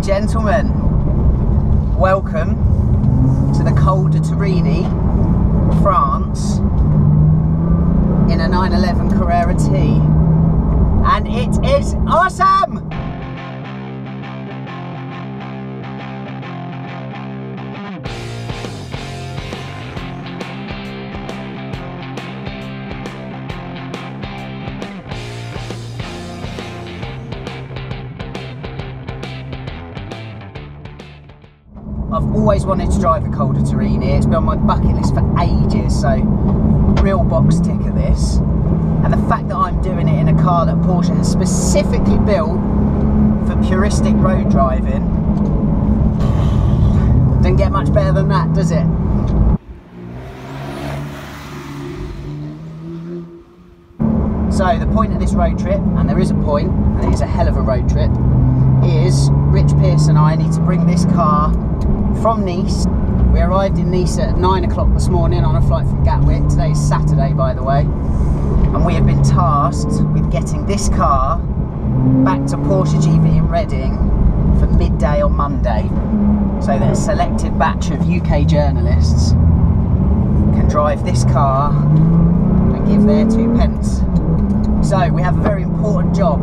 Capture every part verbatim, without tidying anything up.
and gentlemen, welcome to the Col de Turini, France, in a nine eleven Carrera T, and it is awesome! I've always wanted to drive a Col de Turini. It's been on my bucket list for ages, so real box ticker this. And the fact that I'm doing it in a car that Porsche has specifically built for puristic road driving, doesn't get much better than that, does it? So the point of this road trip, and there is a point, and it is a hell of a road trip, is Rich Pearce and I need to bring this car from Nice. We arrived in Nice at nine o'clock this morning on a flight from Gatwick. Today's Saturday, by the way. And we have been tasked with getting this car back to Porsche G V in Reading for midday on Monday, so that a selected batch of U K journalists can drive this car and give their two pence. So we have a very important job,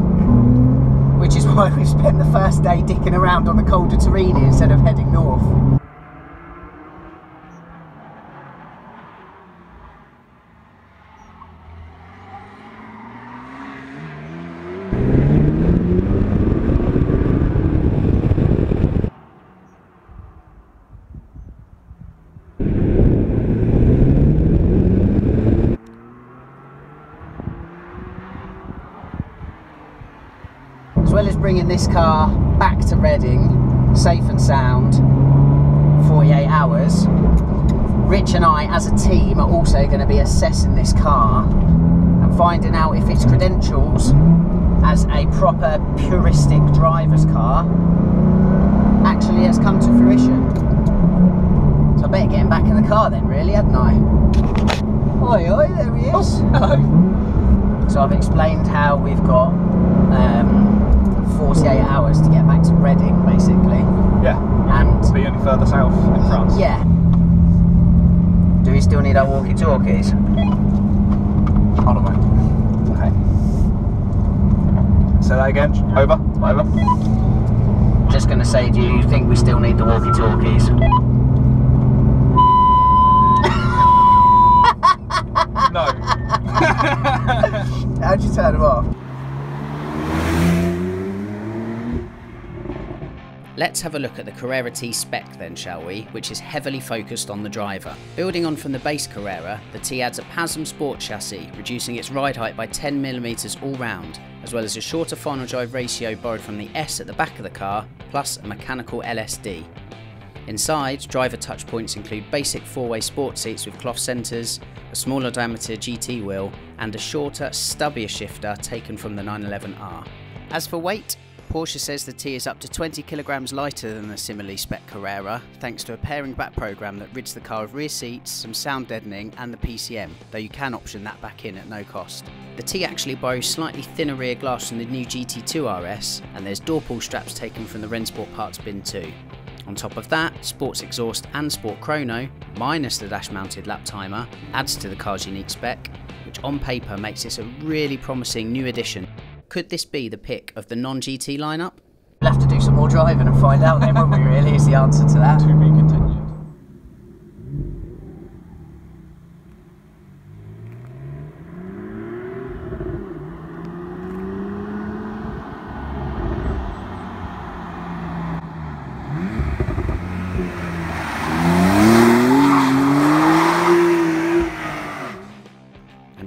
which is why we spent the first day dicking around on the Col de Turini instead of heading north. As well as bringing this car back to Reading safe and sound, forty-eight hours, Rich and I as a team are also going to be assessing this car and finding out if its credentials as a proper puristic driver's car actually has come to fruition. So I better get him back in the car then, really, hadn't I? Oi, oi, there he is. Hello. So I've explained how we've got um, forty-eight hours to get back to Reading, basically. Yeah, and be any further south in France. Yeah. Do we still need our walkie-talkies? I don't know. Okay. Say that again. Over. Over. Just going to say, do you think we still need the walkie-talkies? No. How'd you turn them off? Let's have a look at the Carrera T spec then, shall we, which is heavily focused on the driver. Building on from the base Carrera, the T adds a P A S M sport chassis, reducing its ride height by ten millimetres all round, as well as a shorter final drive ratio borrowed from the S at the back of the car, plus a mechanical L S D. Inside, driver touchpoints include basic four-way sport seats with cloth centres, a smaller diameter G T wheel, and a shorter, stubbier shifter taken from the nine eleven R. As for weight, Porsche says the T is up to twenty kilograms lighter than the similarly spec Carrera, thanks to a pairing back programme that rids the car of rear seats, some sound deadening and the P C M, though you can option that back in at no cost. The T actually borrows slightly thinner rear glass from the new G T two R S, and there's door pull straps taken from the Rennsport parts bin too. On top of that, sports exhaust and sport chrono, minus the dash-mounted lap timer, adds to the car's unique spec, which on paper makes this a really promising new addition. Could this be the pick of the non-G T lineup? We'll have to do some more driving and find out then, won't we, really, is the answer to that. To be continued.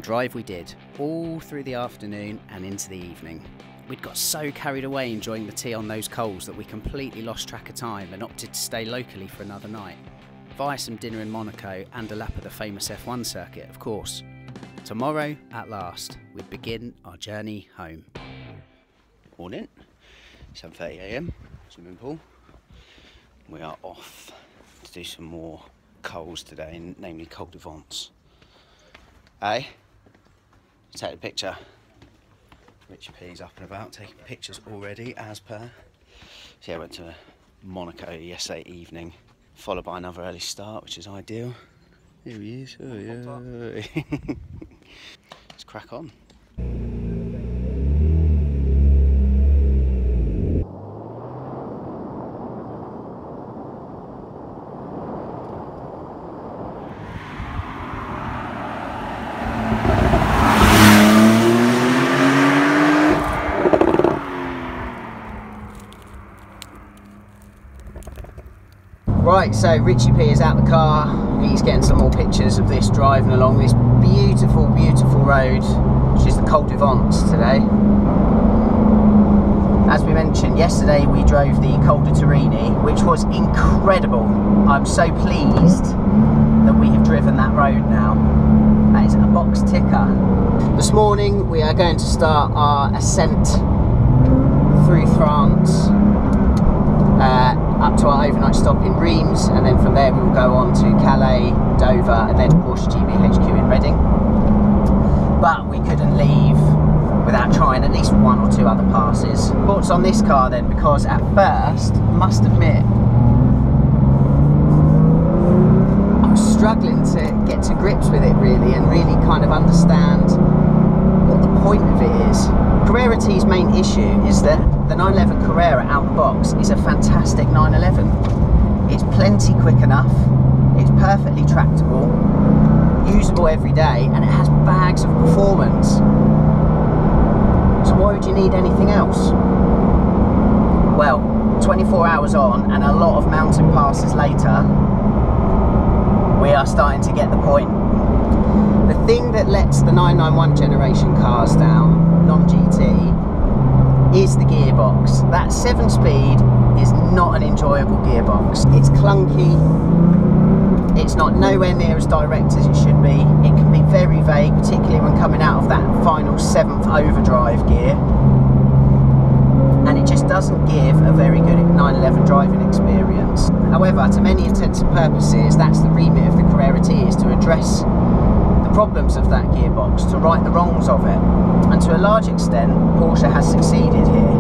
Drive we did, all through the afternoon and into the evening. We'd got so carried away enjoying the tea on those coals that we completely lost track of time and opted to stay locally for another night, via some dinner in Monaco and a lap of the famous F one circuit, of course. Tomorrow, at last, we'd begin our journey home. Morning, seven thirty A M, swimming pool. We are off to do some more coals today, namely Col de Vence. Hey? Take a picture. Rich P's up and about, taking pictures already, as per. So yeah, I went to Monaco yesterday evening, followed by another early start, which is ideal. Here he is. Oh, yeah. Let's crack on. Right, so Richie P is out the car, he's getting some more pictures of this driving along this beautiful, beautiful road, which is the Col de Vence today. As we mentioned yesterday, we drove the Col de Turini, which was incredible. I'm so pleased that we have driven that road now. That is a box ticker. This morning we are going to start our ascent through France. Uh, up to our overnight stop in Reims, and then from there we will go on to Calais, Dover, and then Porsche G B H Q in Reading. But we couldn't leave without trying at least one or two other passes. Thoughts on this car then, because at first, must admit, I was struggling to get to grips with it really, and really kind of understand what the point of it is. Carrera T's main issue is that the nine eleven Carrera out the box is a fantastic nine eleven. It's plenty quick enough, it's perfectly tractable, usable every day, and it has bags of performance. So why would you need anything else? Well, twenty-four hours on and a lot of mountain passes later, we are starting to get the point. The thing that lets the nine ninety-one generation cars down, non G T, is the gearbox. That seven speed is not an enjoyable gearbox. It's clunky, it's not nowhere near as direct as it should be, it can be very vague, particularly when coming out of that final seventh overdrive gear, and it just doesn't give a very good nine eleven driving experience. However, to many intents and purposes, that's the remit of the Carrera T, is to address the problems of that gearbox, to right the wrongs of it, and to a large extent Porsche has succeeded here.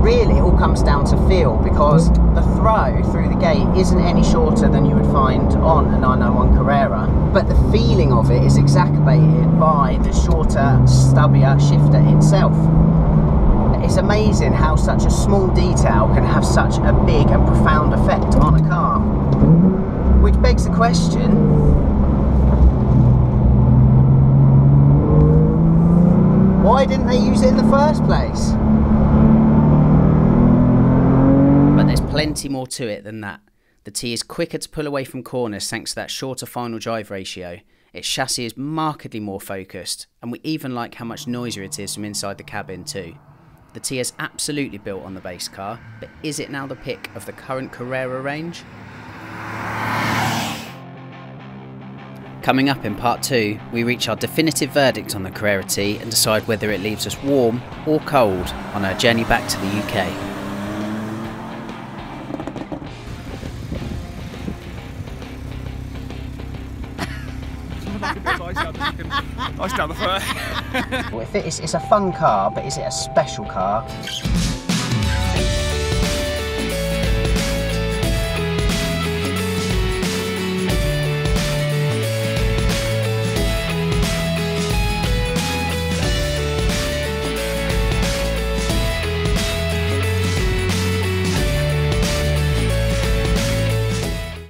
Really it all comes down to feel, because the throw through the gate isn't any shorter than you would find on a nine ninety-one Carrera, but the feeling of it is exacerbated by the shorter, stubbier shifter itself. It's amazing how such a small detail can have such a big and profound effect on a car, which begs the question, why didn't they use it in the first place? But there's plenty more to it than that. The T is quicker to pull away from corners thanks to that shorter final drive ratio. Its chassis is markedly more focused, and we even like how much noisier it is from inside the cabin too. The T is absolutely built on the base car, but is it now the pick of the current Carrera range? Coming up in part two, we reach our definitive verdict on the Carrera T and decide whether it leaves us warm or cold on our journey back to the U K. If it is, it's a fun car, but is it a special car?